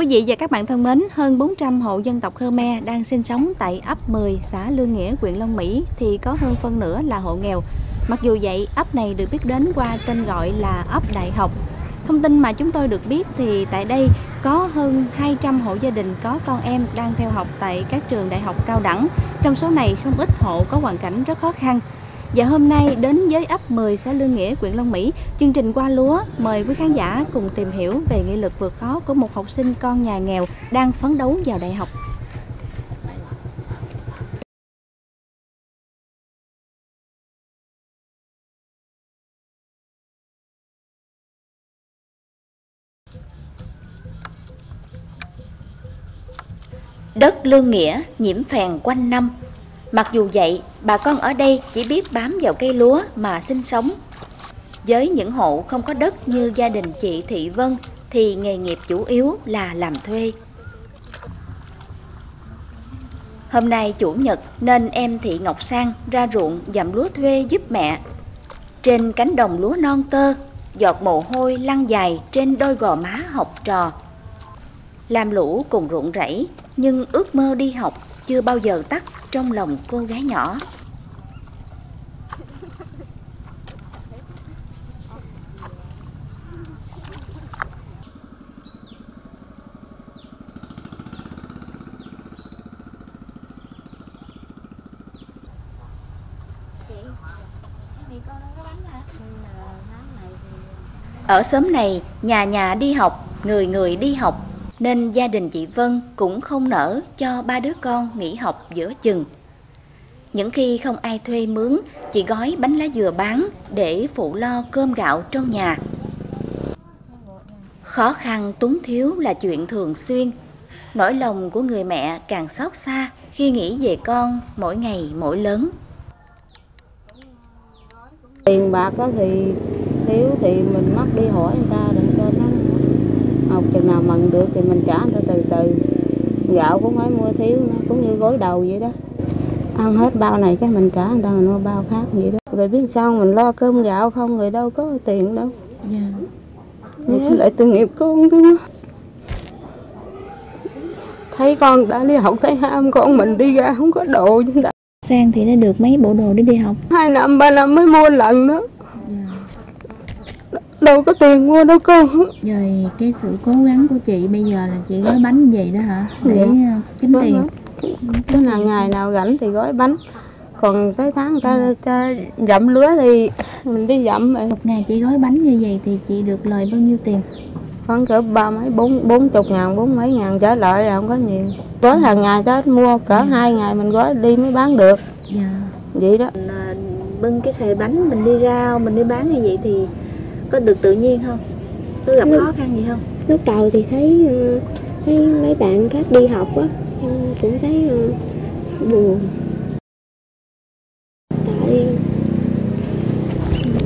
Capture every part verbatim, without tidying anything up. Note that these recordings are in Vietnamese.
Quý vị và các bạn thân mến, hơn bốn trăm hộ dân tộc Khmer đang sinh sống tại ấp mười, xã Lương Nghĩa, huyện Long Mỹ thì có hơn phân nửa là hộ nghèo. Mặc dù vậy, ấp này được biết đến qua tên gọi là ấp Đại Học. Thông tin mà chúng tôi được biết thì tại đây có hơn hai trăm hộ gia đình có con em đang theo học tại các trường đại học cao đẳng. Trong số này, không ít hộ có hoàn cảnh rất khó khăn. Và hôm nay đến với ấp mười, xã Lương Nghĩa, huyện Long Mỹ, chương trình Qua Lúa mời quý khán giả cùng tìm hiểu về nghị lực vượt khó của một học sinh con nhà nghèo đang phấn đấu vào đại học. Đất Lương Nghĩa nhiễm phèn quanh năm. Mặc dù vậy, bà con ở đây chỉ biết bám vào cây lúa mà sinh sống. Với những hộ không có đất như gia đình chị Thị Vân thì nghề nghiệp chủ yếu là làm thuê. Hôm nay chủ nhật nên em Thị Ngọc Sang ra ruộng dặm lúa thuê giúp mẹ. Trên cánh đồng lúa non tơ, giọt mồ hôi lăn dài trên đôi gò má học trò. Làm lũ cùng ruộng rẫy, nhưng ước mơ đi học chưa bao giờ tắt trong lòng cô gái nhỏ. Ở xóm này, nhà nhà đi học, người người đi học, nên gia đình chị Vân cũng không nỡ cho ba đứa con nghỉ học giữa chừng. Những khi không ai thuê mướn, chị gói bánh lá dừa bán để phụ lo cơm gạo trong nhà. Khó khăn túng thiếu là chuyện thường xuyên. Nỗi lòng của người mẹ càng xót xa khi nghĩ về con mỗi ngày mỗi lớn. Tiền bạc thì thiếu thì mình mắc đi hỏi người ta đừng cho nó. Học chừng nào mần được thì mình trả người ta từ từ. Gạo cũng phải mua thiếu, nó cũng như gối đầu vậy đó. Ăn hết bao này cái mình trả người ta, mình mua bao khác vậy đó. Rồi biết sao mình lo cơm gạo không, người đâu có tiền đâu. Dạ. Yeah. Lại tội nghiệp con thôi. Thấy con đã đi học thấy ham, con mình đi ra không có đồ chứ đã. Sang thì nó được mấy bộ đồ để đi học. Hai năm, ba năm mới mua lần đó. Đâu có tiền mua đâu cô. Rồi cái sự cố gắng của chị bây giờ là chị gói bánh gì đó hả? Để dạ. Kiếm bánh tiền. Tức là ngày nào rảnh thì gói bánh. Còn tới tháng người ta, ta dặm lúa thì mình đi dặm. Một ngày chị gói bánh như vậy thì chị được lời bao nhiêu tiền? Khoảng cỡ ba mấy, bốn, bốn chục ngàn, bốn mấy ngàn trở lại là không có nhiều. Gói hàng ngày ta mua cỡ dạ. Hai ngày mình gói đi mới bán được. Dạ. Vậy đó. Mình bưng cái xài bánh mình đi ra, mình đi bán như vậy thì có được tự nhiên không? Có gặp lúc, khó khăn gì không? Lúc đầu thì thấy, thấy mấy bạn khác đi học á, em cũng thấy uh, buồn. Tại,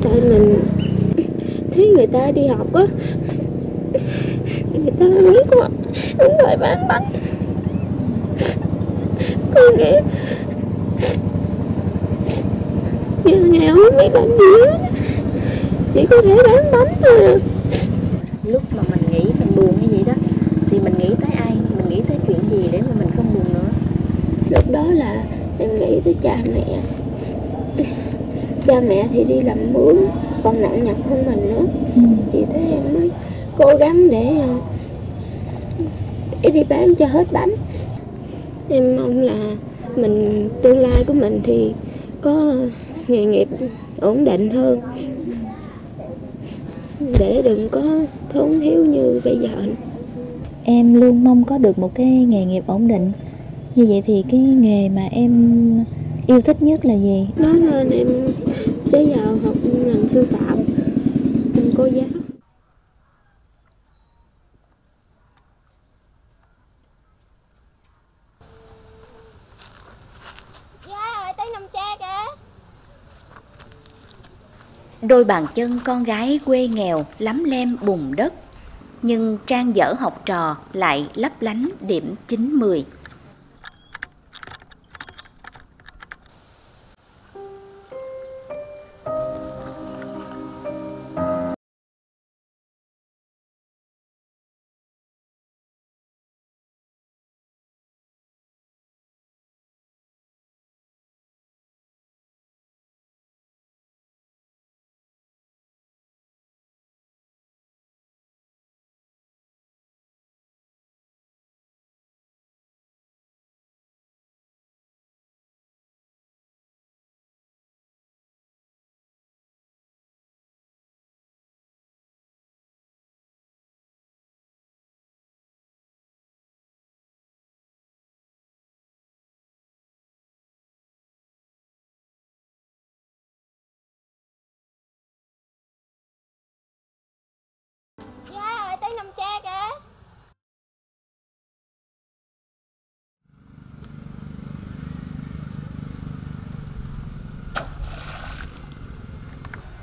tại mình thấy người ta đi học á, người ta biết quá, đúng rồi bán bánh. Con nghĩ, giờ nghèo không biết làm gì hết. Chỉ có thể bán bánh thôi. Lúc mà mình nghĩ mình buồn như vậy đó thì mình nghĩ tới ai, mình nghĩ tới chuyện gì để mà mình không buồn nữa? Lúc đó là em nghĩ tới cha mẹ. Cha mẹ thì đi làm mướn còn nặng nhọc hơn mình nữa. Ừ. Vì thế em mới cố gắng để, để đi bán cho hết bánh. Em mong là mình tương lai của mình thì có nghề nghiệp ổn định hơn, để đừng có thốn thiếu như bây giờ. Em luôn mong có được một cái nghề nghiệp ổn định. Như vậy thì cái nghề mà em yêu thích nhất là gì? Nói lên em sẽ vào học ngành sư phạm, làm cô giáo. Đôi bàn chân con gái quê nghèo lắm lem bùn đất, nhưng trang dở học trò lại lấp lánh điểm chín mười.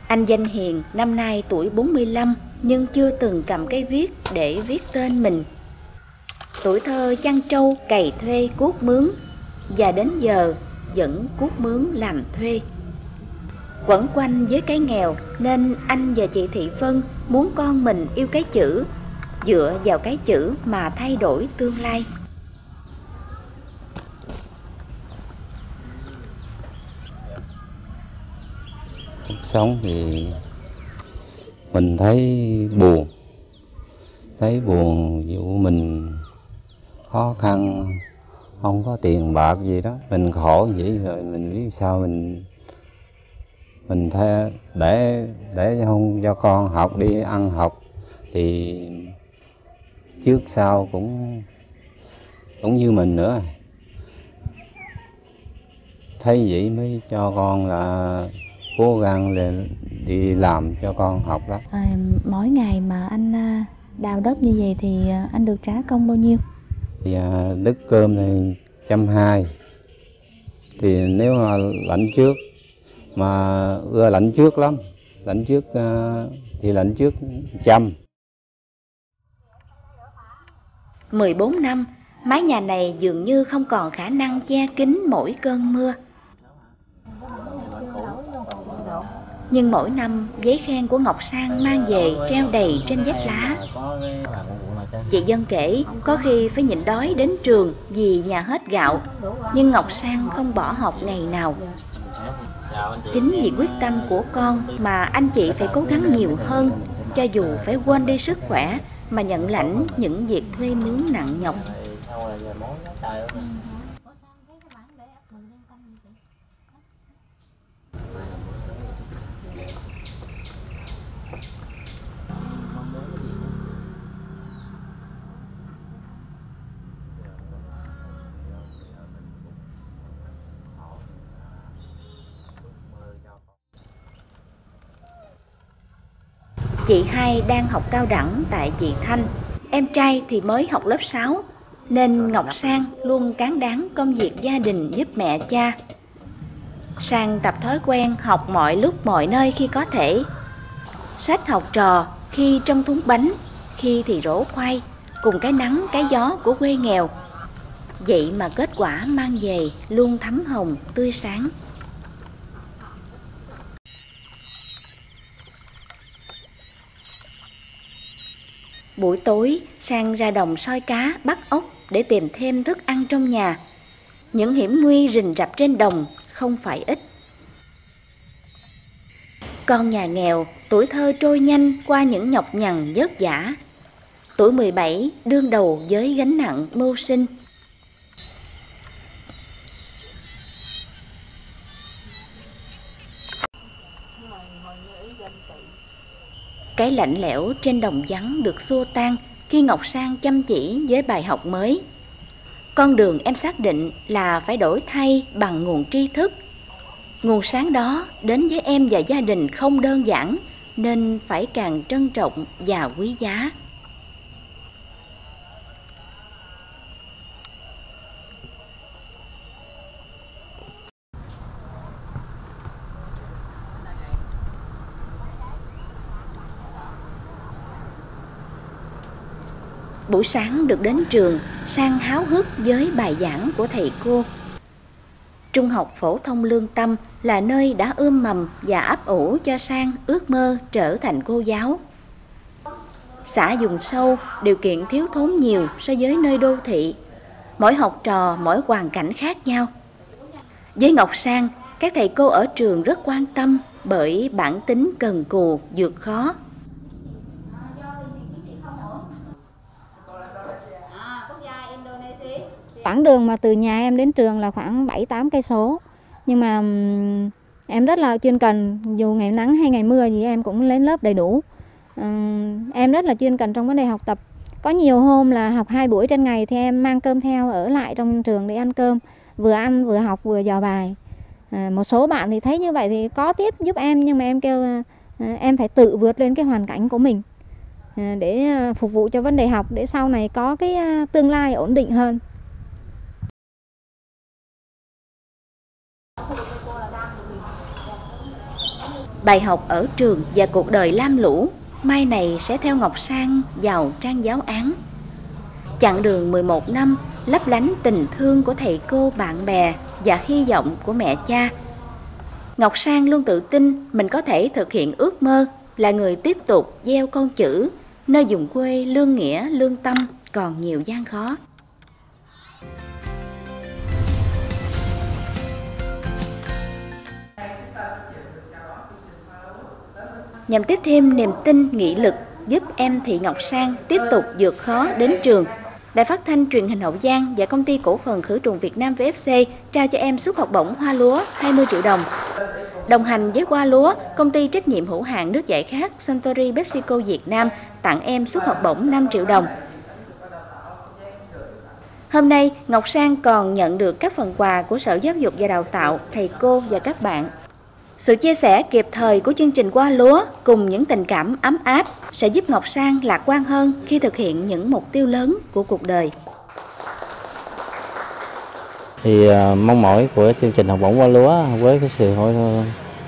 Anh Danh Hiền năm nay tuổi bốn mươi lăm nhưng chưa từng cầm cái viết để viết tên mình. Tuổi thơ chăn trâu cày thuê cuốc mướn, và đến giờ vẫn cuốc mướn làm thuê. Quẩn quanh với cái nghèo nên anh và chị Thị Vân muốn con mình yêu cái chữ, dựa vào cái chữ mà thay đổi tương lai. Cuộc sống thì mình thấy buồn, thấy buồn dụ mình khó khăn, không có tiền bạc gì đó, mình khổ vậy rồi mình biết sao mình mình thấy để để không cho con học đi ăn học thì trước sau cũng cũng như mình nữa. Thấy vậy mới cho con là cố gắng để đi làm cho con học đó. À, mỗi ngày mà anh đào đất như vậy thì anh được trả công bao nhiêu? Thì đứt cơm này trăm hai, thì nếu mà lãnh trước mà ưa lãnh trước lắm, lãnh trước thì lãnh trước trăm. mười bốn năm, mái nhà này dường như không còn khả năng che kín mỗi cơn mưa. Nhưng mỗi năm, giấy khen của Ngọc Sang mang về treo đầy trên vách lá. Chị Dân kể có khi phải nhịn đói đến trường vì nhà hết gạo, nhưng Ngọc Sang không bỏ học ngày nào. Chính vì quyết tâm của con mà anh chị phải cố gắng nhiều hơn, cho dù phải quên đi sức khỏe mà nhận lãnh những việc thuê mướn nặng nhọc. Chị hai đang học cao đẳng tại chị Thanh, em trai thì mới học lớp sáu, nên Ngọc Sang luôn cán đáng công việc gia đình giúp mẹ cha. Sang tập thói quen học mọi lúc mọi nơi khi có thể. Sách học trò khi trong thúng bánh, khi thì rổ khoai, cùng cái nắng cái gió của quê nghèo. Vậy mà kết quả mang về luôn thắm hồng tươi sáng. Buổi tối, Sang ra đồng soi cá, bắt ốc để tìm thêm thức ăn trong nhà. Những hiểm nguy rình rập trên đồng không phải ít. Con nhà nghèo, tuổi thơ trôi nhanh qua những nhọc nhằn vất vả. Tuổi mười bảy, đương đầu với gánh nặng mưu sinh. Cái lạnh lẽo trên đồng vắng được xua tan khi Ngọc Sang chăm chỉ với bài học mới. Con đường em xác định là phải đổi thay bằng nguồn tri thức. Nguồn sáng đó đến với em và gia đình không đơn giản, nên phải càng trân trọng và quý giá. Buổi sáng được đến trường, Sang háo hức với bài giảng của thầy cô. Trung học phổ thông Lương Tâm là nơi đã ươm mầm và ấp ủ cho Sang ước mơ trở thành cô giáo. Xã vùng sâu, điều kiện thiếu thốn nhiều so với nơi đô thị. Mỗi học trò, mỗi hoàn cảnh khác nhau. Với Ngọc Sang, các thầy cô ở trường rất quan tâm bởi bản tính cần cù, vượt khó. Quãng đường mà từ nhà em đến trường là khoảng bảy tám cây số. Nhưng mà em rất là chuyên cần, dù ngày nắng hay ngày mưa gì em cũng lên lớp đầy đủ. Em rất là chuyên cần trong vấn đề học tập. Có nhiều hôm là học hai buổi trên ngày thì em mang cơm theo ở lại trong trường để ăn cơm, vừa ăn vừa học vừa dò bài. Một số bạn thì thấy như vậy thì có tiếp giúp em, nhưng mà em kêu em phải tự vượt lên cái hoàn cảnh của mình để phục vụ cho vấn đề học, để sau này có cái tương lai ổn định hơn. bài học ở trường và cuộc đời lam lũ mai này sẽ theo Ngọc Sang vào trang giáo án. Chặng đường mười một năm lấp lánh tình thương của thầy cô, bạn bè và hy vọng của mẹ cha, Ngọc Sang luôn tự tin mình có thể thực hiện ước mơ là người tiếp tục gieo con chữ nơi vùng quê Lương Nghĩa, Lương Tâm còn nhiều gian khó. Nhằm tiếp thêm niềm tin, nghị lực giúp em Thị Ngọc Sang tiếp tục vượt khó đến trường, Đài Phát thanh Truyền hình Hậu Giang và Công ty Cổ phần Khử trùng Việt Nam vê ép xê trao cho em suất học bổng Hoa Lúa hai mươi triệu đồng. Đồng hành với Qua Lúa, Công ty Trách nhiệm hữu hạn nước giải khát Suntory PepsiCo Việt Nam tặng em suất học bổng năm triệu đồng. Hôm nay, Ngọc Sang còn nhận được các phần quà của Sở Giáo dục và Đào tạo, thầy cô và các bạn. Sự chia sẻ kịp thời của chương trình Qua Lúa cùng những tình cảm ấm áp sẽ giúp Ngọc Sang lạc quan hơn khi thực hiện những mục tiêu lớn của cuộc đời. Thì mong mỏi của chương trình học bổng Qua Lúa với cái sự hỗ,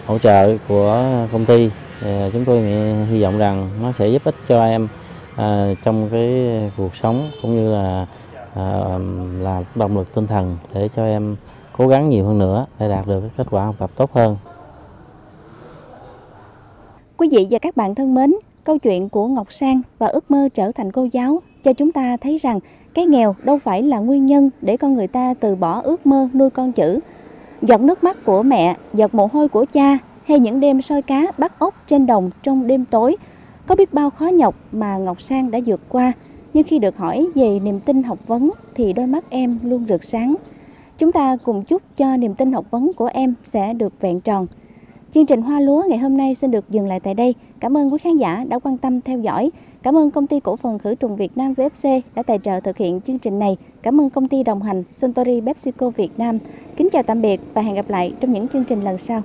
hỗ trợ của công ty, chúng tôi hy vọng rằng nó sẽ giúp ích cho em trong cái cuộc sống cũng như là là động lực tinh thần để cho em cố gắng nhiều hơn nữa để đạt được cái kết quả học tập tốt hơn. Quý vị và các bạn thân mến, câu chuyện của Ngọc Sang và ước mơ trở thành cô giáo cho chúng ta thấy rằng cái nghèo đâu phải là nguyên nhân để con người ta từ bỏ ước mơ nuôi con chữ. Giọt nước mắt của mẹ, giọt mồ hôi của cha hay những đêm soi cá bắt ốc trên đồng trong đêm tối, có biết bao khó nhọc mà Ngọc Sang đã vượt qua. Nhưng khi được hỏi về niềm tin học vấn thì đôi mắt em luôn rực sáng. Chúng ta cùng chúc cho niềm tin học vấn của em sẽ được vẹn tròn. Chương trình Hoa Lúa ngày hôm nay xin được dừng lại tại đây. Cảm ơn quý khán giả đã quan tâm theo dõi. Cảm ơn Công ty Cổ phần Khử trùng Việt Nam vê ép xê đã tài trợ thực hiện chương trình này. Cảm ơn công ty đồng hành Suntory PepsiCo Việt Nam. Kính chào tạm biệt và hẹn gặp lại trong những chương trình lần sau.